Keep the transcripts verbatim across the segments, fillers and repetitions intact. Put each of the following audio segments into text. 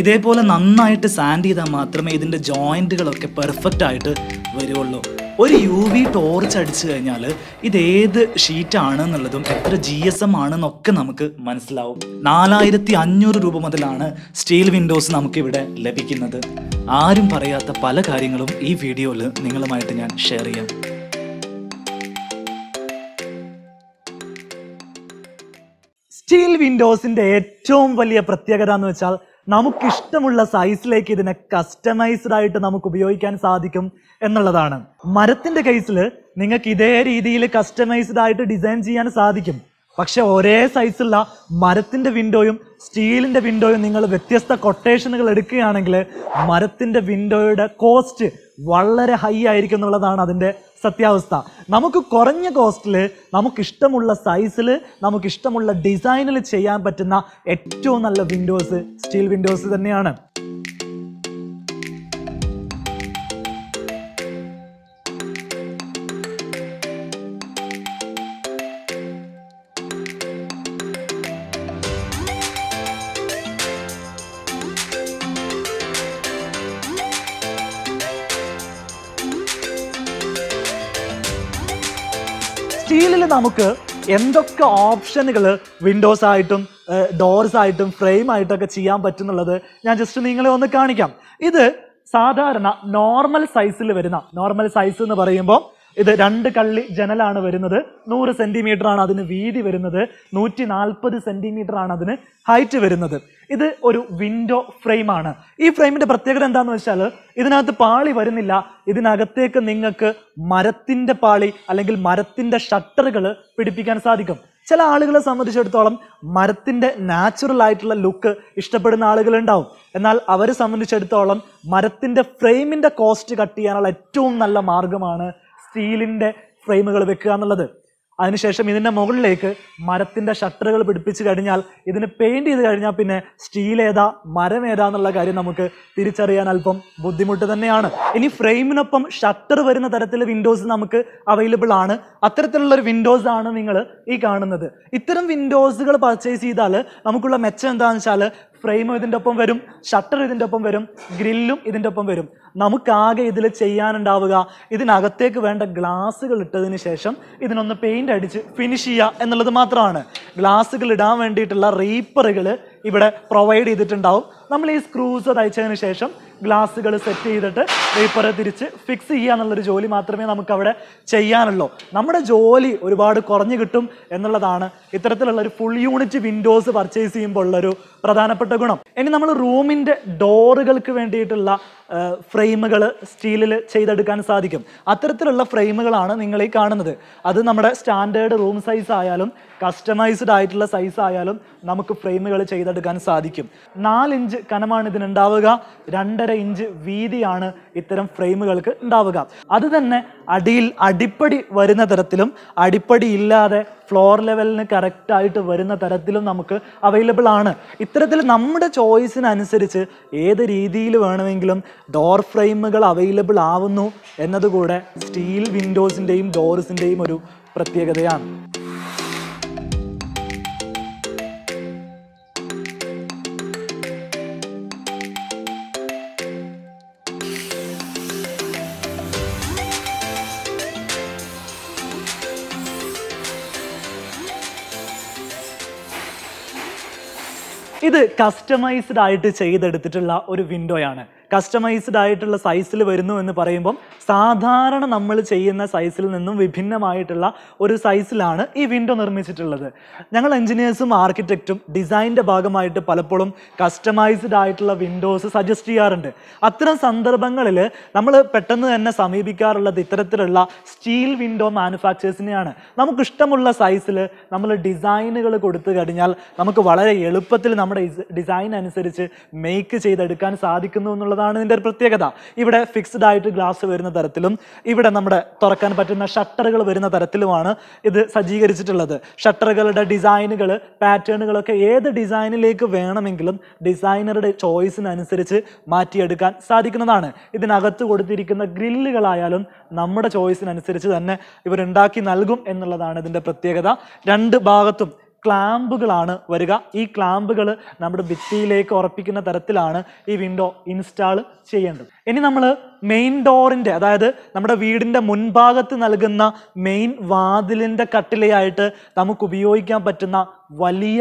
ഇതേപോലെ നന്നായിട്ട് സാൻഡ് ചെയ്താൽ മാത്രമേ ഇതിൻ്റെ ജോയിൻറ്റുകളൊക്കെ പെർഫെക്റ്റ് ആയിട്ട് വരുള്ളൂ. ഒരു യു വി ടോർച്ച് അടിച്ചു കഴിഞ്ഞാൽ ഇതേത് ഷീറ്റാണെന്നുള്ളതും എത്ര ജി എസ് എം ആണെന്നൊക്കെ നമുക്ക് മനസ്സിലാവും. നാലായിരത്തി അഞ്ഞൂറ് രൂപ മുതലാണ് സ്റ്റീൽ വിൻഡോസ് നമുക്കിവിടെ ലഭിക്കുന്നത്. ആരും പറയാത്ത പല കാര്യങ്ങളും ഈ വീഡിയോയിൽ നിങ്ങളുമായിട്ട് ഞാൻ ഷെയർ ചെയ്യാം. സ്റ്റീൽ വിൻഡോസിൻ്റെ ഏറ്റവും വലിയ പ്രത്യേകത എന്ന് വെച്ചാൽ നമുക്കിഷ്ടമുള്ള സൈസിലേക്ക് ഇതിനെ കസ്റ്റമൈസ്ഡ് ആയിട്ട് നമുക്ക് ഉപയോഗിക്കാൻ സാധിക്കും എന്നുള്ളതാണ്. മരത്തിൻ്റെ കേസിൽ നിങ്ങൾക്ക് ഇതേ രീതിയിൽ കസ്റ്റമൈസ്ഡ് ആയിട്ട് ഡിസൈൻ ചെയ്യാൻ സാധിക്കും. പക്ഷെ ഒരേ സൈസുള്ള മരത്തിൻ്റെ വിൻഡോയും സ്റ്റീലിൻ്റെ വിൻഡോയും നിങ്ങൾ വ്യത്യസ്ത കൊട്ടേഷനുകൾ എടുക്കുകയാണെങ്കിൽ മരത്തിൻ്റെ വിൻഡോയുടെ കോസ്റ്റ് വളരെ ഹൈ ആയിരിക്കും എന്നുള്ളതാണ് അതിൻ്റെ സത്യാവസ്ഥ. നമുക്ക് കുറഞ്ഞ കോസ്റ്റിൽ നമുക്കിഷ്ടമുള്ള സൈസിൽ നമുക്കിഷ്ടമുള്ള ഡിസൈനിൽ ചെയ്യാൻ പറ്റുന്ന ഏറ്റവും നല്ല വിൻഡോസ് സ്റ്റീൽ വിൻഡോസ് തന്നെയാണ്. സ്റ്റീലിൽ നമുക്ക് എന്തൊക്കെ ഓപ്ഷനുകൾ വിൻഡോസ് ആയിട്ടും ഡോർസ് ആയിട്ടും ഫ്രെയിം ആയിട്ടൊക്കെ ചെയ്യാൻ പറ്റുന്നുള്ളത് ഞാൻ ജസ്റ്റ് നിങ്ങളെ ഒന്ന് കാണിക്കാം. ഇത് സാധാരണ നോർമൽ സൈസിൽ വരുന്ന നോർമൽ സൈസ് എന്ന് പറയുമ്പോൾ ഇത് രണ്ട് കള്ളി ജനലാണ് വരുന്നത്. നൂറ് സെൻറ്റിമീറ്റർ ആണ് അതിന് വീതി വരുന്നത്. നൂറ്റി നാൽപ്പത് സെൻറ്റിമീറ്റർ ആണ് അതിന് ഹൈറ്റ് വരുന്നത്. ഇത് ഒരു വിൻഡോ ഫ്രെയിമാണ്. ഈ ഫ്രെയിമിൻ്റെ പ്രത്യേകത എന്താണെന്ന് വെച്ചാൽ ഇതിനകത്ത് പാളി വരുന്നില്ല. ഇതിനകത്തേക്ക് നിങ്ങൾക്ക് മരത്തിൻ്റെ പാളി അല്ലെങ്കിൽ മരത്തിൻ്റെ ഷട്ടറുകൾ പിടിപ്പിക്കാൻ സാധിക്കും. ചില ആളുകളെ സംബന്ധിച്ചിടത്തോളം മരത്തിൻ്റെ നാച്ചുറൽ ആയിട്ടുള്ള ലുക്ക് ഇഷ്ടപ്പെടുന്ന ആളുകളുണ്ടാവും. എന്നാൽ അവരെ സംബന്ധിച്ചിടത്തോളം മരത്തിൻ്റെ ഫ്രെയിമിൻ്റെ കോസ്റ്റ് കട്ട് ചെയ്യാനുള്ള ഏറ്റവും നല്ല മാർഗമാണ് സ്റ്റീലിൻ്റെ ഫ്രെയിമുകൾ വെക്കുക എന്നുള്ളത്. അതിനുശേഷം ഇതിൻ്റെ മുകളിലേക്ക് മരത്തിൻ്റെ ഷട്ടറുകൾ പിടിപ്പിച്ച് കഴിഞ്ഞാൽ ഇതിന് പെയിൻറ് ചെയ്ത് കഴിഞ്ഞാൽ പിന്നെ സ്റ്റീലേതാ മരം ഏതാ എന്നുള്ള കാര്യം നമുക്ക് തിരിച്ചറിയാൻ അല്പം ബുദ്ധിമുട്ട് തന്നെയാണ്. ഇനി ഫ്രെയിമിനൊപ്പം ഷട്ടർ വരുന്ന തരത്തിൽ വിൻഡോസ് നമുക്ക് അവൈലബിൾ ആണ്. അത്തരത്തിലുള്ളൊരു വിൻഡോസ് ആണ് നിങ്ങൾ ഈ കാണുന്നത്. ഇത്തരം വിൻഡോസുകൾ പർച്ചേസ് ചെയ്താൽ നമുക്കുള്ള മെച്ചം എന്താണെന്ന് വെച്ചാൽ ഫ്രെയിമും ഇതിൻ്റെ ഒപ്പം വരും, ഷട്ടർ ഇതിൻ്റെ ഒപ്പം വരും, ഗ്രില്ലും ഇതിൻ്റെ ഒപ്പം വരും. നമുക്കാകെ ഇതിൽ ചെയ്യാനുണ്ടാവുക ഇതിനകത്തേക്ക് വേണ്ട ഗ്ലാസുകൾ ഇട്ടതിന് ശേഷം ഇതിനൊന്ന് പെയിൻ്റ് അടിച്ച് ഫിനിഷ് ചെയ്യുക എന്നുള്ളത് മാത്രമാണ്. ഗ്ലാസുകൾ ഇടാൻ വേണ്ടിയിട്ടുള്ള റീപ്പറുകൾ ഇവിടെ പ്രൊവൈഡ് ചെയ്തിട്ടുണ്ടാവും. നമ്മൾ ഈ സ്ക്രൂസ് തയ്ച്ചതിന് ശേഷം ഗ്ലാസുകൾ സെറ്റ് ചെയ്തിട്ട് റീപ്പർ തിരിച്ച് ഫിക്സ് ചെയ്യുക എന്നുള്ളൊരു ജോലി മാത്രമേ നമുക്കവിടെ ചെയ്യാനുള്ളൂ. നമ്മുടെ ജോലി ഒരുപാട് കുറഞ്ഞു കിട്ടും എന്നുള്ളതാണ് ഇത്തരത്തിലുള്ളൊരു ഫുൾ യൂണിറ്റ് വിൻഡോസ് പർച്ചേസ് ചെയ്യുമ്പോൾ ഉള്ളൊരു പ്രധാനപ്പെട്ട ഗുണം. ഇനി നമ്മൾ റൂമിൻ്റെ ഡോറുകൾക്ക് വേണ്ടിയിട്ടുള്ള ഫ്രെയിമുകൾ സ്റ്റീലിൽ ചെയ്തെടുക്കാൻ സാധിക്കും. അത്തരത്തിലുള്ള ഫ്രെയിമുകളാണ് നിങ്ങൾ ഈ കാണുന്നത്. അത് നമ്മുടെ സ്റ്റാൻഡേർഡ് റൂം സൈസ് ആയാലും കസ്റ്റമൈസ്ഡ് ആയിട്ടുള്ള സൈസ് ആയാലും നമുക്ക് ഫ്രെയിമുകൾ ചെയ്തെടുക്കാൻ സാധിക്കും. നാലിഞ്ച് കനമാണ് ഇതിനുണ്ടാവുക, രണ്ടര ഇഞ്ച് വീതിയാണ് ഇത്തരം ഫ്രെയിമുകൾക്ക് ഉണ്ടാവുക. അത് തന്നെ അടിയിൽ അടിപ്പടി വരുന്ന തരത്തിലും അടിപ്പടി ഇല്ലാതെ ഫ്ലോർ ലെവലിന് കറക്റ്റായിട്ട് വരുന്ന തരത്തിലും നമുക്ക് അവൈലബിൾ ആണ്. ഇത്തരത്തിൽ നമ്മുടെ ചോയ്സിനനുസരിച്ച് ഏത് രീതിയിൽ വേണമെങ്കിലും ഡോർ ഫ്രെയിമുകൾ അവൈലബിൾ ആവുന്നു എന്നതുകൂടെ സ്റ്റീൽ വിൻഡോസിൻ്റെയും ഡോർസിൻ്റെയും ഒരു പ്രത്യേകതയാണ്. ഇത് കസ്റ്റമൈസ്ഡ് ആയിട്ട് ചെയ്തെടുത്തിട്ടുള്ള ഒരു വിൻഡോയാണ്. കസ്റ്റമൈസ്ഡ് ആയിട്ടുള്ള സൈസിൽ വരുന്നു എന്ന് പറയുമ്പം സാധാരണ നമ്മൾ ചെയ്യുന്ന സൈസിൽ നിന്നും വിഭിന്നമായിട്ടുള്ള ഒരു സൈസിലാണ് ഈ വിൻഡോ നിർമ്മിച്ചിട്ടുള്ളത്. ഞങ്ങൾ എൻജിനീയേഴ്സും ആർക്കിടെക്റ്റും ഡിസൈനിൻ്റെ ഭാഗമായിട്ട് പലപ്പോഴും കസ്റ്റമൈസ്ഡ് ആയിട്ടുള്ള വിൻഡോസ് സജസ്റ്റ് ചെയ്യാറുണ്ട്. അത്തരം സന്ദർഭങ്ങളിൽ നമ്മൾ പെട്ടെന്ന് തന്നെ സമീപിക്കാറുള്ളത് ഇത്തരത്തിലുള്ള സ്റ്റീൽ വിൻഡോ മാനുഫാക്ചേഴ്സിനെയാണ്. നമുക്കിഷ്ടമുള്ള സൈസിൽ നമ്മൾ ഡിസൈനുകൾ കൊടുത്തു കഴിഞ്ഞാൽ നമുക്ക് വളരെ എളുപ്പത്തിൽ നമ്മുടെ ഡിസൈൻ അനുസരിച്ച് മേക്ക് ചെയ്തെടുക്കാൻ സാധിക്കുന്നു എന്നുള്ളത് ാണ് ഇതിൻ്റെ ഒരു പ്രത്യേകത. ഇവിടെ ഫിക്സ്ഡ് ആയിട്ട് ഗ്ലാസ് വരുന്ന തരത്തിലും ഇവിടെ നമ്മുടെ തുറക്കാൻ പറ്റുന്ന ഷട്ടറുകൾ വരുന്ന തരത്തിലുമാണ് ഇത് സജ്ജീകരിച്ചിട്ടുള്ളത്. ഷട്ടറുകളുടെ ഡിസൈനുകൾ പാറ്റേണുകളൊക്കെ ഏത് ഡിസൈനിലേക്ക് വേണമെങ്കിലും ഡിസൈനറുടെ ചോയ്സിനനുസരിച്ച് മാറ്റിയെടുക്കാൻ സാധിക്കുന്നതാണ്. ഇതിനകത്ത് കൊടുത്തിരിക്കുന്ന ഗ്രില്ലുകളായാലും നമ്മുടെ ചോയ്സിനനുസരിച്ച് തന്നെ ഇവരുണ്ടാക്കി നൽകും എന്നുള്ളതാണ് ഇതിൻ്റെ പ്രത്യേകത. രണ്ട് ഭാഗത്തും ക്ലാമ്പുകളാണ് വരിക. ഈ ക്ലാമ്പുകൾ നമ്മുടെ ഭിത്തിയിലേക്ക് ഉറപ്പിക്കുന്ന തരത്തിലാണ് ഈ വിൻഡോ ഇൻസ്റ്റാൾ ചെയ്യേണ്ടത്. ഇനി നമ്മൾ മെയിൻ ഡോറിൻ്റെ, അതായത് നമ്മുടെ വീടിൻ്റെ മുൻഭാഗത്ത് നൽകുന്ന മെയിൻ വാതിലിൻ്റെ കട്ടിലയായിട്ട് നമുക്ക് ഉപയോഗിക്കാൻ പറ്റുന്ന വലിയ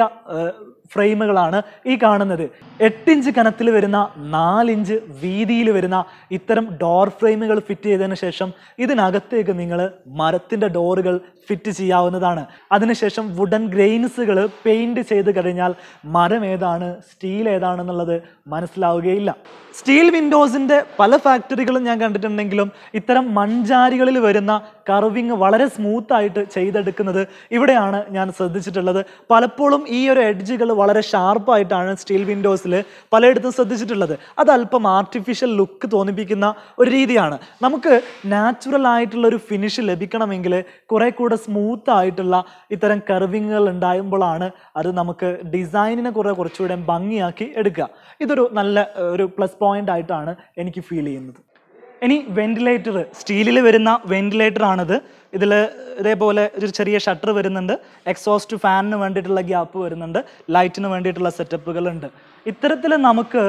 ഫ്രെയിമുകളാണ് ഈ കാണുന്നത്. എട്ടിഞ്ച് കനത്തിൽ വരുന്ന നാലിഞ്ച് വീതിയിൽ വരുന്ന ഇത്തരം ഡോർ ഫ്രെയിമുകൾ ഫിറ്റ് ചെയ്തതിന് ശേഷം ഇതിനകത്തേക്ക് നിങ്ങൾ മരത്തിൻ്റെ ഡോറുകൾ ഫിറ്റ് ചെയ്യാവുന്നതാണ്. അതിനുശേഷം വുഡൻ ഗ്രെയിൻസുകൾ പെയിൻറ്റ് ചെയ്ത് കഴിഞ്ഞാൽ മരം ഏതാണ് സ്റ്റീൽ ഏതാണെന്നുള്ളത് മനസ്സിലാവുകയില്ല. സ്റ്റീൽ വിൻഡോസിൻ്റെ പല ഫാക്ടറികളും ഞാൻ കണ്ടിട്ടുണ്ടെങ്കിലും ഇത്തരം മൺചാരികളിൽ വരുന്ന കർവിങ് വളരെ സ്മൂത്തായിട്ട് ചെയ്തെടുക്കുന്നത് ഇവിടെയാണ് ഞാൻ ശ്രദ്ധിച്ചിട്ടുള്ളത്. പലപ്പോഴും ഈ ഒരു എഡ്ജുകൾ വളരെ ഷാർപ്പായിട്ടാണ് സ്റ്റീൽ വിൻഡോസിൽ പലയിടത്തും ശ്രദ്ധിച്ചിട്ടുള്ളത്. അതല്പം ആർട്ടിഫിഷ്യൽ ലുക്ക് തോന്നിപ്പിക്കുന്ന ഒരു രീതിയാണ്. നമുക്ക് നാച്ചുറൽ ആയിട്ടുള്ളൊരു ഫിനിഷ് ലഭിക്കണമെങ്കിൽ കുറേ കൂടെ സ്മൂത്തായിട്ടുള്ള ഇത്തരം കർവിങ്ങുകൾ ഉണ്ടാകുമ്പോഴാണ് അത് നമുക്ക് ഡിസൈനിനെ കുറേ കുറച്ചുകൂടെ ഭംഗിയാക്കി എടുക്കുക. ഇതൊരു നല്ല ഒരു പ്ലസ് പോയിൻ്റ് ആയിട്ടാണ് എനിക്ക് ഫീൽ ചെയ്യുന്നത്. ഇനി വെൻറ്റിലേറ്റർ, സ്റ്റീലിൽ വരുന്ന വെൻറ്റിലേറ്റർ ആണിത്. ഇതിൽ ഇതേപോലെ ഒരു ചെറിയ ഷട്ടർ വരുന്നുണ്ട്, എക്സോസ്റ്റ് ഫാനിന് വേണ്ടിയിട്ടുള്ള ഗ്യാപ്പ് വരുന്നുണ്ട്, ലൈറ്റിന് വേണ്ടിയിട്ടുള്ള സെറ്റപ്പുകളുണ്ട്. ഇത്തരത്തിൽ നമുക്ക്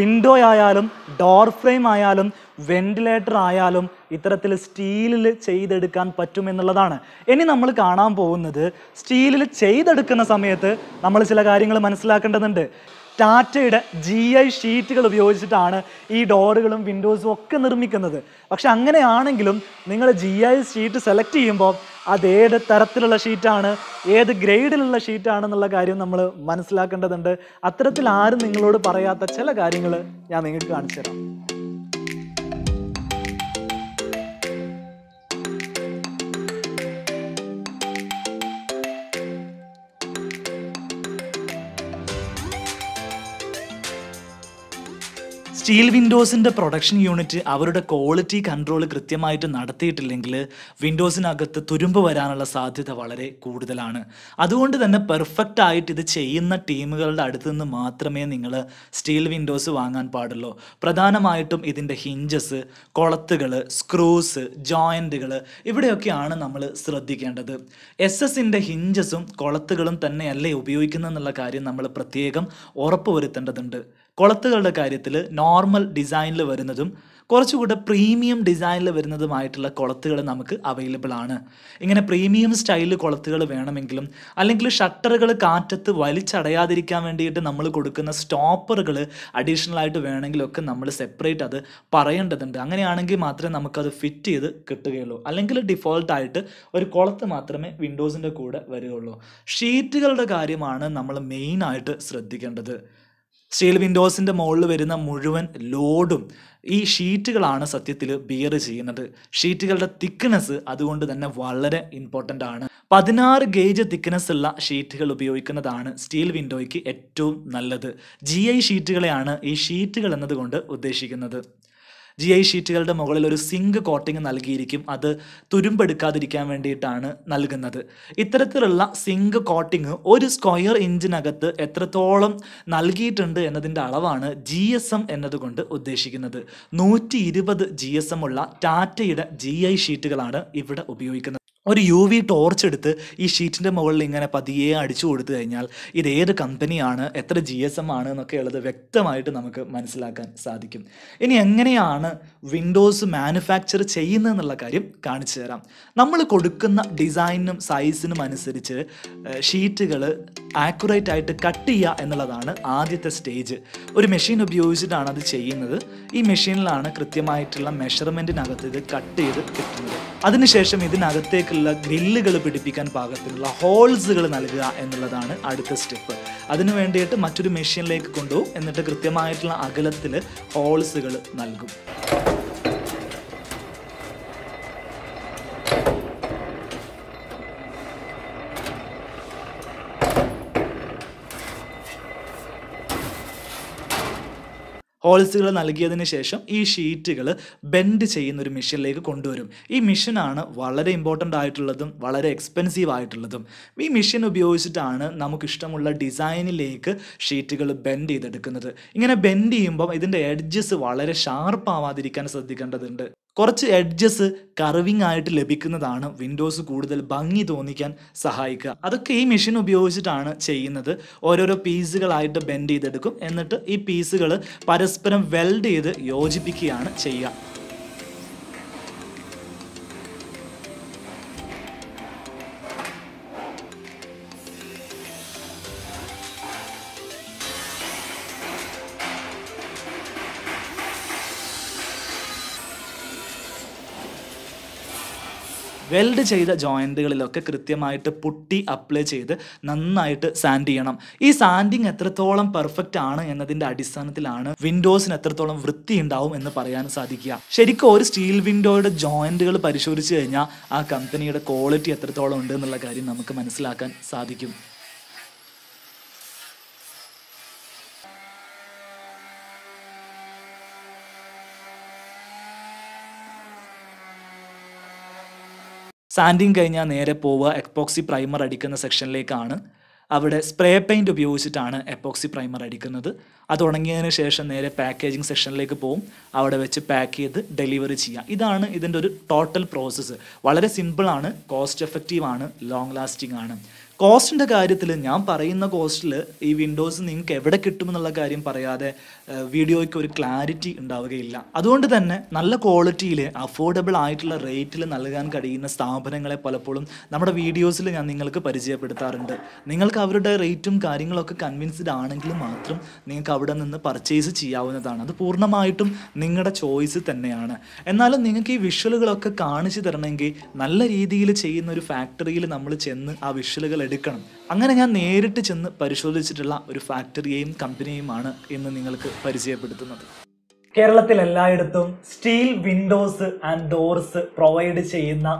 വിൻഡോ ആയാലും ഡോർ ഫ്രെയിം ആയാലും വെൻറ്റിലേറ്റർ ആയാലും ഇത്തരത്തിൽ സ്റ്റീലിൽ ചെയ്തെടുക്കാൻ പറ്റുമെന്നുള്ളതാണ്. ഇനി നമ്മൾ കാണാൻ പോകുന്നത് സ്റ്റീലിൽ ചെയ്തെടുക്കുന്ന സമയത്ത് നമ്മൾ ചില കാര്യങ്ങൾ മനസ്സിലാക്കേണ്ടതുണ്ട്. ടാറ്റയുടെ ജി ഐ ഷീറ്റുകൾ ഉപയോഗിച്ചിട്ടാണ് ഈ ഡോറുകളും വിൻഡോസും ഒക്കെ നിർമ്മിക്കുന്നത്. പക്ഷെ അങ്ങനെയാണെങ്കിലും നിങ്ങൾ ജി ഐ ഷീറ്റ് സെലക്ട് ചെയ്യുമ്പോൾ അതേത് തരത്തിലുള്ള ഷീറ്റാണ്, ഏത് ഗ്രേഡിലുള്ള ഷീറ്റാണെന്നുള്ള കാര്യം നമ്മൾ മനസ്സിലാക്കേണ്ടതുണ്ട്. അത്തരത്തിൽ ആരും നിങ്ങളോട് പറയാത്ത ചില കാര്യങ്ങൾ ഞാൻ നിങ്ങൾക്ക് കാണിച്ചു തരാം. സ്റ്റീൽ വിൻഡോസിൻ്റെ പ്രൊഡക്ഷൻ യൂണിറ്റ് അവരുടെ ക്വാളിറ്റി കൺട്രോൾ കൃത്യമായിട്ട് നടത്തിയിട്ടില്ലെങ്കിൽ വിൻഡോസിനകത്ത് തുരുമ്പ് വരാനുള്ള സാധ്യത വളരെ കൂടുതലാണ്. അതുകൊണ്ട് തന്നെ പെർഫെക്റ്റ് ആയിട്ട് ഇത് ചെയ്യുന്ന ടീമുകളുടെ അടുത്ത് നിന്ന് മാത്രമേ നിങ്ങൾ സ്റ്റീൽ വിൻഡോസ് വാങ്ങാൻ പാടുള്ളൂ. പ്രധാനമായിട്ടും ഇതിൻ്റെ ഹിഞ്ചസ്, കൊളത്തുകൾ, സ്ക്രൂസ്, ജോയിൻറ്റുകൾ ഇവിടെയൊക്കെയാണ് നമ്മൾ ശ്രദ്ധിക്കേണ്ടത്. എസ് എസിൻ്റെ ഹിഞ്ചസും കൊളത്തുകളും തന്നെയല്ലേ ഉപയോഗിക്കുന്നതെന്നുള്ള കാര്യം നമ്മൾ പ്രത്യേകം ഉറപ്പുവരുത്തേണ്ടതുണ്ട്. കൊളത്തുകളുടെ കാര്യത്തിൽ നോർമൽ ഡിസൈനിൽ വരുന്നതും കുറച്ചുകൂടെ പ്രീമിയം ഡിസൈനിൽ വരുന്നതുമായിട്ടുള്ള കൊളത്തുകൾ നമുക്ക് അവൈലബിൾ ആണ്. ഇങ്ങനെ പ്രീമിയം സ്റ്റൈലിൽ കൊളത്തുകൾ വേണമെങ്കിലും അല്ലെങ്കിൽ ഷട്ടറുകൾ കാറ്റത്ത് വലിച്ചടയാതിരിക്കാൻ വേണ്ടിയിട്ട് നമ്മൾ കൊടുക്കുന്ന സ്റ്റോപ്പറുകൾ അഡീഷണൽ ആയിട്ട് വേണമെങ്കിലൊക്കെ നമ്മൾ സെപ്പറേറ്റ് അത് പറയേണ്ടതുണ്ട്. അങ്ങനെയാണെങ്കിൽ മാത്രമേ നമുക്കത് ഫിറ്റ് ചെയ്ത് കിട്ടുകയുള്ളൂ. അല്ലെങ്കിൽ ഡിഫോൾട്ടായിട്ട് ഒരു കൊളത്ത് മാത്രമേ വിൻഡോസിൻ്റെ കൂടെ വരികയുള്ളൂ. ഷീറ്റുകളുടെ കാര്യമാണ് നമ്മൾ മെയിനായിട്ട് ശ്രദ്ധിക്കേണ്ടത്. സ്റ്റീൽ വിൻഡോസിൻ്റെ മുകളിൽ വരുന്ന മുഴുവൻ ലോഡും ഈ ഷീറ്റുകളാണ് സത്യത്തിൽ ബിയർ ചെയ്യുന്നത്. ഷീറ്റുകളുടെ തിക്നെസ് അതുകൊണ്ട് തന്നെ വളരെ ഇമ്പോർട്ടൻ്റ് ആണ്. പതിനാറ് ഗേജ് തിക്നെസ് ഉള്ള ഷീറ്റുകൾ ഉപയോഗിക്കുന്നതാണ് സ്റ്റീൽ വിൻഡോയ്ക്ക് ഏറ്റവും നല്ലത്. ജി ഐ ഷീറ്റുകളെയാണ് ഈ ഷീറ്റുകൾ എന്നതുകൊണ്ട് ഉദ്ദേശിക്കുന്നത്. ജി ഐ ഷീറ്റുകളുടെ മുകളിൽ ഒരു സിങ്ക് കോട്ടിങ് നൽകിയിരിക്കും. അത് തുരുമ്പെടുക്കാതിരിക്കാൻ വേണ്ടിയിട്ടാണ് നൽകുന്നത്. ഇത്തരത്തിലുള്ള സിങ്ക് കോട്ടിങ് ഒരു സ്ക്വയർ ഇഞ്ചിനകത്ത് എത്രത്തോളം നൽകിയിട്ടുണ്ട് എന്നതിൻ്റെ അളവാണ് ജി എസ് എം എന്നതുകൊണ്ട് ഉദ്ദേശിക്കുന്നത്. നൂറ്റി ഇരുപത് ജി എസ് എം ഉള്ള ടാറ്റയുടെ ജി ഐ ഷീറ്റുകളാണ് ഇവിടെ ഉപയോഗിക്കുന്നത്. ഒരു യു വി ടോർച്ച് എടുത്ത് ഈ ഷീറ്റിൻ്റെ മുകളിൽ ഇങ്ങനെ പതിയെ അടിച്ചു കൊടുത്തു കഴിഞ്ഞാൽ ഇത് ഏത് കമ്പനിയാണ്, എത്ര ജി എസ് എം ആണ് എന്നൊക്കെ ഉള്ളത് വ്യക്തമായിട്ട് നമുക്ക് മനസ്സിലാക്കാൻ സാധിക്കും. ഇനി എങ്ങനെയാണ് വിൻഡോസ് മാനുഫാക്ചർ ചെയ്യുന്നതെന്നുള്ള കാര്യം കാണിച്ചു തരാം. നമ്മൾ കൊടുക്കുന്ന ഡിസൈനും സൈസിനും അനുസരിച്ച് ഷീറ്റുകൾ ആക്യുറേറ്റ് ആയിട്ട് കട്ട് ചെയ്യുക എന്നുള്ളതാണ് ആദ്യത്തെ സ്റ്റേജ്. ഒരു മെഷീൻ ഉപയോഗിച്ചിട്ടാണ് അത് ചെയ്യുന്നത്. ഈ മെഷീനിലാണ് കൃത്യമായിട്ടുള്ള മെഷർമെൻറ്റിനകത്ത് ഇത് കട്ട് ചെയ്ത് കിട്ടുന്നത്. അതിനുശേഷം ഇതിനകത്തേക്കുള്ള ഗ്രില്ലുകൾ പിടിപ്പിക്കാൻ പാകത്തിനുള്ള ഹോൾസുകൾ നൽകുക എന്നുള്ളതാണ് അടുത്ത സ്റ്റെപ്പ്. അതിനു വേണ്ടിയിട്ട് മറ്റൊരു മെഷീനിലേക്ക് കൊണ്ടുപോകും. എന്നിട്ട് കൃത്യമായിട്ടുള്ള അകലത്തിൽ ഹോൾസുകൾ നൽകും. ഹോൾസുകൾ നൽകിയതിന് ശേഷം ഈ ഷീറ്റുകൾ ബെൻഡ് ചെയ്യുന്നൊരു മെഷീനിലേക്ക് കൊണ്ടുവരും. ഈ മെഷീനാണ് വളരെ ഇമ്പോർട്ടൻ്റ് ആയിട്ടുള്ളതും വളരെ എക്സ്പെൻസീവ് ആയിട്ടുള്ളതും. ഈ മെഷീൻ ഉപയോഗിച്ചിട്ടാണ് നമുക്കിഷ്ടമുള്ള ഡിസൈനിലേക്ക് ഷീറ്റുകൾ ബെൻഡ് ചെയ്തെടുക്കുന്നത്. ഇങ്ങനെ ബെൻഡ് ചെയ്യുമ്പോൾ ഇതിൻ്റെ എഡ്ജസ് വളരെ ഷാർപ്പാവാതിരിക്കാൻ ശ്രദ്ധിക്കേണ്ടതുണ്ട്. കുറച്ച് എഡ്ജസ് കർവിംഗ് ആയിട്ട് ലഭിക്കുന്നതാണ് വിൻഡോസ് കൂടുതൽ ഭംഗി തോന്നിക്കാൻ സഹായിക്കുക. അതൊക്കെ ഈ മെഷീൻ ഉപയോഗിച്ചിട്ടാണ് ചെയ്യുന്നത്. ഓരോരോ പീസുകളായിട്ട് ബെൻഡ് ചെയ്തെടുക്കും, എന്നിട്ട് ഈ പീസുകൾ പരസ്പരം വെൽഡ് ചെയ്ത് യോജിപ്പിക്കുകയാണ് ചെയ്യുക. വെൽഡ് ചെയ്ത ജോയിൻറ്റുകളിലൊക്കെ കൃത്യമായിട്ട് പുട്ടി അപ്ലൈ ചെയ്ത് നന്നായിട്ട് സാൻഡ് ചെയ്യണം. ഈ സാൻഡിങ് എത്രത്തോളം പെർഫെക്റ്റ് ആണ് എന്നതിൻ്റെ അടിസ്ഥാനത്തിലാണ് വിൻഡോസിന് എത്രത്തോളം വൃത്തി ഉണ്ടാവും എന്ന് പറയാൻ സാധിക്കുക. ശരിക്കും ഒരു സ്റ്റീൽ വിൻഡോയുടെ ജോയിൻറ്റുകൾ പരിശോധിച്ച് കഴിഞ്ഞാൽ ആ കമ്പനിയുടെ ക്വാളിറ്റി എത്രത്തോളം ഉണ്ട് എന്നുള്ള കാര്യം നമുക്ക് മനസ്സിലാക്കാൻ സാധിക്കും. സാൻഡിങ് കഴിഞ്ഞാൽ നേരെ പോവുക എപ്പോക്സി പ്രൈമർ അടിക്കുന്ന സെക്ഷനിലേക്കാണ്. അവിടെ സ്പ്രേ പെയിൻറ്റ് ഉപയോഗിച്ചിട്ടാണ് എപ്പോക്സി പ്രൈമർ അടിക്കുന്നത്. അത് ഉണങ്ങിയതിന് ശേഷം നേരെ പാക്കേജിങ് സെക്ഷനിലേക്ക് പോകും. അവിടെ വെച്ച് പാക്ക് ചെയ്ത് ഡെലിവറി ചെയ്യുക. ഇതാണ് ഇതിൻ്റെ ഒരു ടോട്ടൽ പ്രോസസ്സ്. വളരെ സിമ്പിളാണ്, കോസ്റ്റ് എഫക്റ്റീവാണ്, ലോങ് ലാസ്റ്റിംഗ് ആണ്. കോസ്റ്റിൻ്റെ കാര്യത്തിൽ ഞാൻ പറയുന്ന കോസ്റ്റിൽ ഈ വിൻഡോസ് നിങ്ങൾക്ക് എവിടെ കിട്ടുമെന്നുള്ള കാര്യം പറയാതെ വീഡിയോയ്ക്ക് ഒരു ക്ലാരിറ്റി ഉണ്ടാവുകയില്ല. അതുകൊണ്ട് തന്നെ നല്ല ക്വാളിറ്റിയിൽ അഫോർഡബിൾ ആയിട്ടുള്ള റേറ്റിൽ നൽകാൻ കഴിയുന്ന സ്ഥാപനങ്ങളെ പലപ്പോഴും നമ്മുടെ വീഡിയോസിൽ ഞാൻ നിങ്ങൾക്ക് പരിചയപ്പെടുത്താറുണ്ട്. നിങ്ങൾക്ക് അവരുടെ റേറ്റും കാര്യങ്ങളൊക്കെ കൺവിൻസ്ഡ് ആണെങ്കിൽ മാത്രം നിങ്ങൾക്ക് അവിടെ നിന്ന് പർച്ചേസ് ചെയ്യാവുന്നതാണ്. അത് പൂർണ്ണമായിട്ടും നിങ്ങളുടെ ചോയ്സ് തന്നെയാണ്. എന്നാലും നിങ്ങൾക്ക് ഈ വിഷ്വലുകളൊക്കെ കാണിച്ചു തരണമെങ്കിൽ നല്ല രീതിയിൽ ചെയ്യുന്ന ഒരു ഫാക്ടറിയിൽ നമ്മൾ ചെന്ന് ആ വിഷ്വലുകൾ എടുക്കണം. അങ്ങനെ ഞാൻ നേരിട്ട് ചെന്ന് പരിശോധിച്ചിട്ടുള്ള ഒരു ഫാക്ടറിയെയും കമ്പനിയുമാണ് ഇന്ന് നിങ്ങൾക്ക് പരിചയപ്പെടുത്തുന്നത്. കേരളത്തിൽ എല്ലായിടത്തും steel Windows and doors provide ചെയ്യുന്ന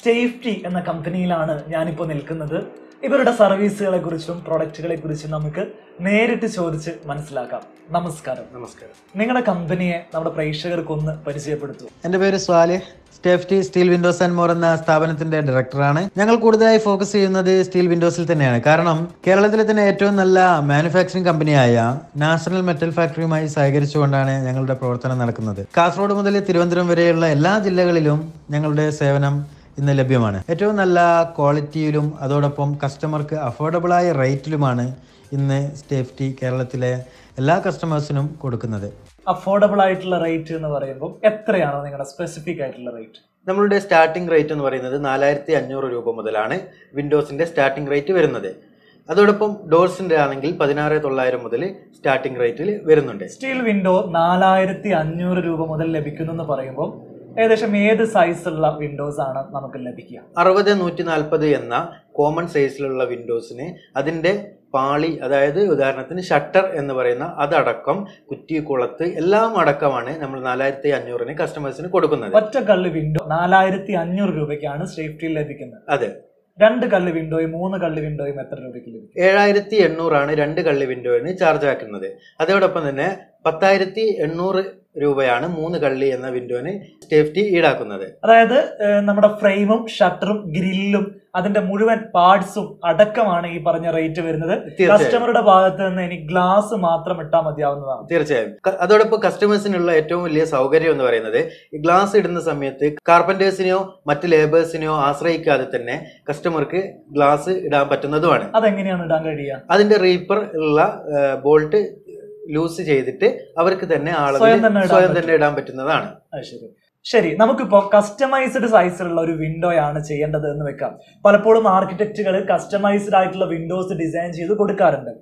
സേഫ്റ്റി എന്ന കമ്പനിയിലാണ് ഞാനിപ്പോൾ നിൽക്കുന്നത്. ഇവരുടെ സർവീസുകളെ കുറിച്ചും പ്രൊഡക്റ്റുകളെ കുറിച്ചും നമുക്ക് നേരിട്ട് ചോദിച്ച് മനസ്സിലാക്കാം. നമസ്കാരം. നമസ്കാരം. നിങ്ങളുടെ കമ്പനിയെ നമ്മുടെ പ്രേക്ഷകർക്കൊന്ന് പരിചയപ്പെടുത്തും. എൻ്റെ പേര് Swalih. Safety Steel Windows and More എന്ന സ്ഥാപനത്തിന്റെ ഡയറക്ടറാണ്. ഞങ്ങൾ കൂടുതലായി ഫോക്കസ് ചെയ്യുന്നത് സ്റ്റീൽ വിൻഡോസിൽ തന്നെയാണ്. കാരണം കേരളത്തിലെ തന്നെ ഏറ്റവും നല്ല മാനുഫാക്ചറിംഗ് കമ്പനിയായ നാഷണൽ മെറ്റൽ ഫാക്ടറിയുമായി സഹകരിച്ചുകൊണ്ടാണ് ഞങ്ങളുടെ പ്രവർത്തനം നടക്കുന്നത്. കാസർഗോഡ് മുതൽ തിരുവനന്തപുരം വരെയുള്ള എല്ലാ ജില്ലകളിലും ഞങ്ങളുടെ സേവനം ഇന്ന് ലഭ്യമാണ്. ഏറ്റവും നല്ല ക്വാളിറ്റിയിലും അതോടൊപ്പം കസ്റ്റമർക്ക് അഫോർഡബിളായ റേറ്റിലുമാണ് ഇന്ന് സേഫ്റ്റി കേരളത്തിലെ എല്ലാ കസ്റ്റമേഴ്സിനും കൊടുക്കുന്നത്. അഫോർഡബിൾ ആയിട്ടുള്ള റേറ്റ് എന്ന് പറയുമ്പോൾ എത്രയാണ് നിങ്ങളുടെ സ്പെസിഫിക് ആയിട്ടുള്ള റേറ്റ്? നമ്മളുടെ സ്റ്റാർട്ടിംഗ് റേറ്റ് എന്ന് പറയുന്നത് നാലായിരത്തി അഞ്ഞൂറ് രൂപ മുതലാണ് വിൻഡോസിൻ്റെ സ്റ്റാർട്ടിംഗ് റേറ്റ് വരുന്നത്. അതോടൊപ്പം ഡോർസിൻ്റെ ആണെങ്കിൽ പതിനാറ് തൊള്ളായിരം മുതൽ സ്റ്റാർട്ടിംഗ് റേറ്റിൽ വരുന്നുണ്ട്. സ്റ്റീൽ വിൻഡോ നാലായിരത്തി അഞ്ഞൂറ് രൂപ മുതൽ ലഭിക്കുന്നു എന്ന് പറയുമ്പോൾ ഏകദേശം ഏത് സൈസുള്ള വിൻഡോസ് ആണ് നമുക്ക് ലഭിക്കുക? അറുപത് നൂറ്റി നാൽപ്പത് എന്ന കോമൺ സൈസിലുള്ള വിൻഡോസിന് അതിൻ്റെ പാളി, അതായത് ഉദാഹരണത്തിന് ഷട്ടർ എന്ന് പറയുന്ന അതടക്കം കുറ്റി കുളത്ത് എല്ലാം അടക്കമാണ് നമ്മൾ നാലായിരത്തി അഞ്ഞൂറിന് കസ്റ്റമേഴ്സിന് കൊടുക്കുന്നത്. ഒറ്റ കല്ല് വിൻഡോ നാലായിരത്തി അഞ്ഞൂറ് രൂപയ്ക്കാണ് സേഫ്റ്റിയിൽ ലഭിക്കുന്നത്. അതെ. രണ്ട് കല്ല് വിൻഡോയും മൂന്ന് കല്ല് വിൻഡോയും എത്ര രൂപയ്ക്ക് ലഭിക്കും? ഏഴായിരത്തി എണ്ണൂറാണ് രണ്ട് കല്ല് വിൻഡോയിന് ചാർജ് ആക്കുന്നത്. അതോടൊപ്പം തന്നെ പത്തായിരത്തി എണ്ണൂറ് രൂപയാണ് മൂന്ന് കള്ളി എന്ന വിൻഡോന് സേഫ്റ്റി ഈടാക്കുന്നത്. അതായത് നമ്മുടെ ഫ്രെയിമും ഷട്ടറും ഗ്രില്ലും അതിന്റെ മുഴുവൻ പാർട്സും അടക്കമാണ് ഈ പറഞ്ഞ റേറ്റ് വരുന്നത്. കസ്റ്റമറുടെ ഭാഗത്ത് നിന്ന് ഇനി ഗ്ലാസ് മാത്രം ഇട്ടാൽ മതിയാവുന്നതാണ്. തീർച്ചയായും. അതോടൊപ്പം കസ്റ്റമേഴ്സിനുള്ള ഏറ്റവും വലിയ സൗകര്യം എന്ന് പറയുന്നത് ഈ ഗ്ലാസ് ഇടുന്ന സമയത്ത് കാർപ്പന്റേഴ്സിനെയോ മറ്റ് ലേബേഴ്സിനെയോ ആശ്രയിക്കാതെ തന്നെ കസ്റ്റമർക്ക് ഗ്ലാസ് ഇടാൻ പറ്റുന്നതുമാണ്. അതെങ്ങനെയാണ് ഇടാൻ കഴിയുക? അതിന്റെ റീപ്പർ ഉള്ള ബോൾട്ട് ലൂസ് ചെയ്തിട്ട് അവർക്ക് തന്നെ ആളുകൾ സ്വയം തന്നെ ഇടാൻ പറ്റുന്നതാണ്. ശരി ശരി നമുക്കിപ്പോൾ കസ്റ്റമൈസ്ഡ് സൈസിലുള്ള ഒരു വിൻഡോയാണ് ചെയ്യേണ്ടത് എന്ന് വെക്കാം. പലപ്പോഴും ആർക്കിടെക്റ്റുകൾ കസ്റ്റമൈസ്ഡ് ആയിട്ടുള്ള വിൻഡോസ് ഡിസൈൻ ചെയ്ത് കൊടുക്കാറുണ്ട്.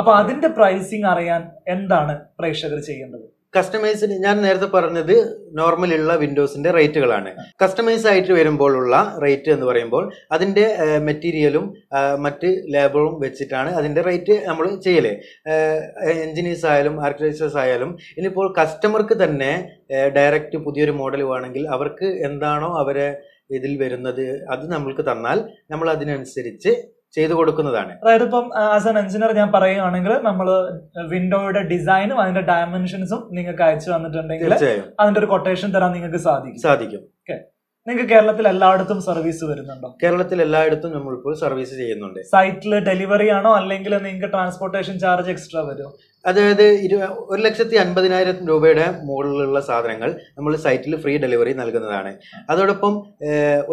അപ്പൊ അതിന്റെ പ്രൈസിങ് അറിയാൻ എന്താണ് പ്രേക്ഷകർ ചെയ്യേണ്ടത്? കസ്റ്റമൈസ്ഡ്, ഞാൻ നേരത്തെ പറഞ്ഞത് നോർമലുള്ള വിൻഡോസിന്റെ റേറ്റുകളാണ്. കസ്റ്റമൈസ് ആയിട്ട് വരുമ്പോഴുള്ള റേറ്റ് എന്ന് പറയുമ്പോൾ അതിന്റെ മെറ്റീരിയലും മറ്റ് ലേബറും വെച്ചിട്ടാണ് അതിന്റെ റേറ്റ് നമ്മൾ ചെയ്യല്. എഞ്ചിനീയേഴ്സ് ആയാലും ആർക്കിടെക്ചേഴ്സ് ആയാലും ഇനിയിപ്പോൾ കസ്റ്റമർക്ക് തന്നെ ഡയറക്റ്റ് പുതിയൊരു മോഡൽ വേണമെങ്കിൽ അവർക്ക് എന്താണോ അവരെ ഇതിൽ വരുന്നത് അത് നമ്മൾക്ക് തന്നാൽ നമ്മൾ അതിനനുസരിച്ച് ചെയ്തു കൊടുക്കുന്നതാണ്. അതായത് ഇപ്പം ആസ് എൻ എഞ്ചിനീയർ ഞാൻ പറയുകയാണെങ്കിൽ നമ്മൾ വിൻഡോയുടെ ഡിസൈനും അതിന്റെ ഡയമെൻഷൻസും നിങ്ങൾക്ക് അയച്ചു തന്നിട്ടുണ്ടെങ്കിൽ അതിന്റെ ഒരു കൊട്ടേഷൻ തരാൻ നിങ്ങൾക്ക് സാധിക്കും സാധിക്കും നിങ്ങൾക്ക് കേരളത്തിൽ എല്ലായിടത്തും സർവീസ് വരുന്നുണ്ടോ? കേരളത്തിൽ എല്ലായിടത്തും നമ്മൾ ഇപ്പോൾ സർവീസ് ചെയ്യുന്നുണ്ട്. സൈറ്റിൽ ഡെലിവറി ആണോ അല്ലെങ്കിൽ നിങ്ങൾക്ക് ട്രാൻസ്പോർട്ടേഷൻ ചാർജ് എക്സ്ട്രാ വരുമോ? അതായത് ഒരു ലക്ഷത്തി അൻപതിനായിരം രൂപയുടെ മുകളിലുള്ള സാധനങ്ങൾ നമ്മൾ സൈറ്റിൽ ഫ്രീ ഡെലിവറി നൽകുന്നതാണ്. അതോടൊപ്പം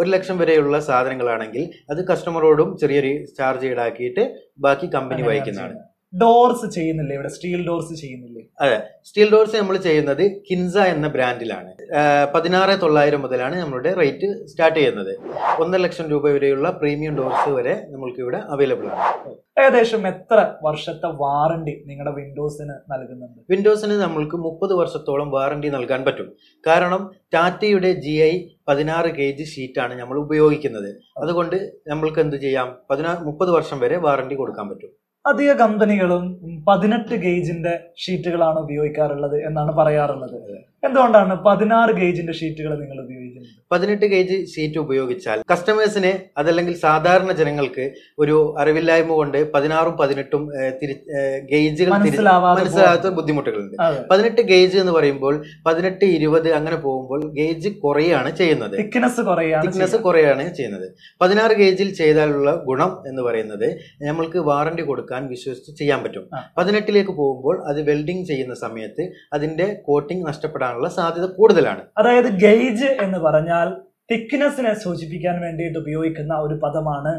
ഒരു ലക്ഷം വരെയുള്ള സാധനങ്ങളാണെങ്കിൽ അത് കസ്റ്റമറോടും ചെറിയൊരു ചാർജ് ഈടാക്കിയിട്ട് ബാക്കി കമ്പനി വഹിക്കുന്നതാണ്. ഡോർസ് ചെയ്യുന്നില്ലേ ഇവിടെ? സ്റ്റീൽ ഡോർസ് ചെയ്യുന്നില്ലേ? അതെ, സ്റ്റീൽ ഡോർസ് നമ്മൾ ചെയ്യുന്നത് കിൻസ എന്ന ബ്രാൻഡിലാണ്. പതിനാറ് തൊള്ളായിരം മുതലാണ് നമ്മളുടെ റേറ്റ് സ്റ്റാർട്ട് ചെയ്യുന്നത്. ഒന്നര ലക്ഷം രൂപ വരെയുള്ള പ്രീമിയം ഡോർസ് വരെ നമ്മൾക്ക് ഇവിടെ അവൈലബിൾ ആണ്. ഏകദേശം എത്ര വർഷത്തെ വാറണ്ടി നിങ്ങളുടെ വിൻഡോസിന് നൽകുന്നുണ്ട്? വിൻഡോസിന് നമ്മൾക്ക് മുപ്പത് വർഷത്തോളം വാറണ്ടി നൽകാൻ പറ്റും. കാരണം ടാറ്റയുടെ ജി ഐ പതിനാറ് കെ ജി ഷീറ്റാണ് നമ്മൾ ഉപയോഗിക്കുന്നത്. അതുകൊണ്ട് നമ്മൾക്ക് എന്ത് ചെയ്യാം, പതിനാറ് മുപ്പത് വർഷം വരെ വാറണ്ടി കൊടുക്കാൻ പറ്റും. അധിക കമ്പനികളും പതിനെട്ട് ഗേജിന്റെ ഷീറ്റുകളാണ് ഉപയോഗിക്കാറുള്ളത് എന്നാണ് പറയാറുള്ളത്. എന്തുകൊണ്ടാണ് പതിനാറ് ഗേജിന്റെ ഷീറ്റുകൾ നിങ്ങൾ ഉപയോഗിക്കുന്നത്? പതിനെട്ട് ഗേജ് ഷീറ്റ് ഉപയോഗിച്ചാൽ കസ്റ്റമേഴ്സിന് അതല്ലെങ്കിൽ സാധാരണ ജനങ്ങൾക്ക് ഒരു അറിവില്ലായ്മ കൊണ്ട് പതിനാറും പതിനെട്ടും ഗേജുകൾ മനസ്സിലാവാത്ത ബുദ്ധിമുട്ടുകളുണ്ട്. പതിനെട്ട് ഗേജ് എന്ന് പറയുമ്പോൾ പതിനെട്ട് ഇരുപത് അങ്ങനെ പോകുമ്പോൾ ഗേജ് കുറയാണ് ചെയ്യുന്നത്, തിക്നെസ് കുറയാണ് ചെയ്യുന്നത്. പതിനാറ് ഗേജിൽ ചെയ്താലുള്ള ഗുണം എന്ന് പറയുന്നത് നമ്മൾക്ക് വാറണ്ടി കൊടുക്കാൻ വിശ്വസിച്ച് ചെയ്യാൻ പറ്റും. പതിനെട്ടിലേക്ക് പോകുമ്പോൾ അത് വെൽഡിംഗ് ചെയ്യുന്ന സമയത്ത് അതിന്റെ കോട്ടിംഗ് നഷ്ടപ്പെടാൻ സാധ്യത കൂടുതലാണ്. അതായത് ഗേജ് എന്ന് പറഞ്ഞാൽ തിക്നെസ്സിനെ സൂചിപ്പിക്കാൻ വേണ്ടിയിട്ട് ഉപയോഗിക്കുന്ന ഒരു പദമാണ്.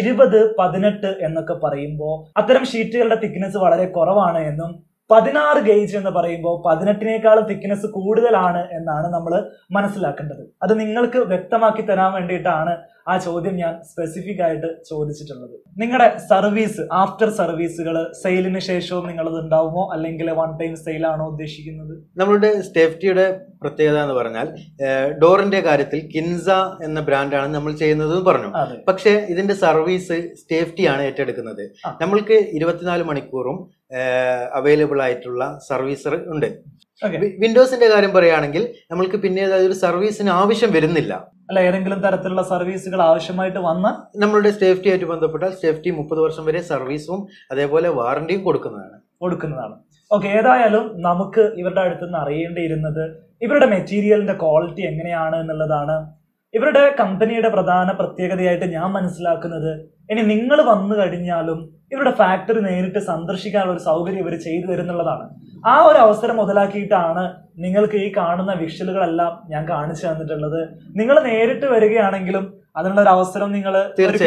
ഇരുപത് പതിനെട്ട് എന്നൊക്കെ പറയുമ്പോൾ അത്തരം ഷീറ്റുകളുടെ തിക്നെസ് വളരെ കുറവാണ് എന്നും പതിനാറ് ഗേജ് എന്ന് പറയുമ്പോൾ പതിനെട്ടിനേക്കാളും തിക്നെസ് കൂടുതലാണ് എന്നാണ് നമ്മൾ മനസ്സിലാക്കേണ്ടത്. അത് നിങ്ങൾക്ക് വ്യക്തമാക്കി തരാൻ വേണ്ടിയിട്ടാണ് ആ ചോദ്യം ഞാൻ സ്പെസിഫിക് ആയിട്ട് ചോദിച്ചിട്ടുള്ളത്. നിങ്ങളുടെ സർവീസ്, ആഫ്റ്റർ സർവീസുകൾ സെയിലിന് ശേഷവും നിങ്ങളത് ഉണ്ടാവുമോ അല്ലെങ്കിൽ വൺ ടൈം സെയിലാണോ ഉദ്ദേശിക്കുന്നത്? നമ്മളുടെ സേഫ്റ്റിയുടെ പ്രത്യേകത എന്ന് പറഞ്ഞാൽ ഡോറിന്റെ കാര്യത്തിൽ കിൻസ എന്ന ബ്രാൻഡാണ് നമ്മൾ ചെയ്യുന്നത് പറഞ്ഞു. പക്ഷേ ഇതിന്റെ സർവീസ് സേഫ്റ്റിയാണ് ഏറ്റെടുക്കുന്നത്. നമ്മൾക്ക് ഇരുപത്തിനാല് മണിക്കൂറും അവൈലബിൾ ആയിട്ടുള്ള സർവീസർ ഉണ്ട്. വിൻഡോസിന്റെ കാര്യം പറയുകയാണെങ്കിൽ നമ്മൾക്ക് പിന്നെ ഒരു സർവീസിന് ആവശ്യം വരുന്നില്ല. അല്ല, ഏതെങ്കിലും തരത്തിലുള്ള സർവീസുകൾ ആവശ്യമായിട്ട് വന്നാൽ നമ്മളുടെ സേഫ്റ്റി ആയിട്ട് ബന്ധപ്പെട്ടാൽ സേഫ്റ്റി മുപ്പത് വർഷം വരെ സർവീസും അതേപോലെ വാറണ്ടിയും കൊടുക്കുന്നതാണ് കൊടുക്കുന്നതാണ് ഓക്കെ. ഏതായാലും നമുക്ക് ഇവരുടെ അടുത്ത് നിന്ന് അറിയേണ്ടിയിരുന്നത് ഇവരുടെ മെറ്റീരിയലിന്റെ ക്വാളിറ്റി എങ്ങനെയാണ് എന്നുള്ളതാണ്. ഇവരുടെ കമ്പനിയുടെ പ്രധാന പ്രത്യേകതയായിട്ട് ഞാൻ മനസ്സിലാക്കുന്നത്, ഇനി നിങ്ങൾ വന്നു കഴിഞ്ഞാലും ഇവരുടെ ഫാക്ടറി നേരിട്ട് സന്ദർശിക്കാനുള്ള ഒരു സൗകര്യം ഇവർ ചെയ്തു തരുന്നുള്ളതാണ്. ആ ഒരു അവസരം മുതലാക്കിയിട്ടാണ് നിങ്ങൾക്ക് ഈ കാണുന്ന വിഷ്വലുകളെല്ലാം ഞാൻ കാണിച്ചു തന്നിട്ടുള്ളത്. നിങ്ങൾ നേരിട്ട് വരികയാണെങ്കിലും അതിനുള്ള ഒരു അവസരം നിങ്ങൾ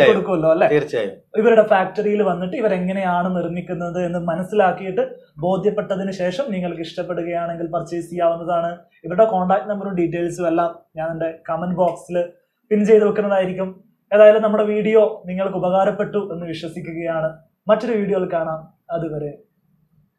കൊടുക്കുമല്ലോ അല്ലെ? തീർച്ചയായും. ഇവരുടെ ഫാക്ടറിയിൽ വന്നിട്ട് ഇവരെങ്ങനെയാണ് നിർമ്മിക്കുന്നത് എന്ന് മനസ്സിലാക്കിയിട്ട് ബോധ്യപ്പെട്ടതിന് ശേഷം നിങ്ങൾക്ക് ഇഷ്ടപ്പെടുകയാണെങ്കിൽ പർച്ചേസ് ചെയ്യാവുന്നതാണ്. ഇവരുടെ കോൺടാക്ട് നമ്പറും ഡീറ്റെയിൽസും എല്ലാം ഞാൻ എൻ്റെ കമന്റ് ബോക്സിൽ പിൻ ചെയ്ത് വെക്കുന്നതായിരിക്കും. ഏതായാലും നമ്മുടെ വീഡിയോ നിങ്ങൾക്ക് ഉപകാരപ്പെട്ടു എന്ന് വിശ്വസിക്കുകയാണ്. മറ്റൊരു വീഡിയോയിൽ കാണാം. അതുവരെ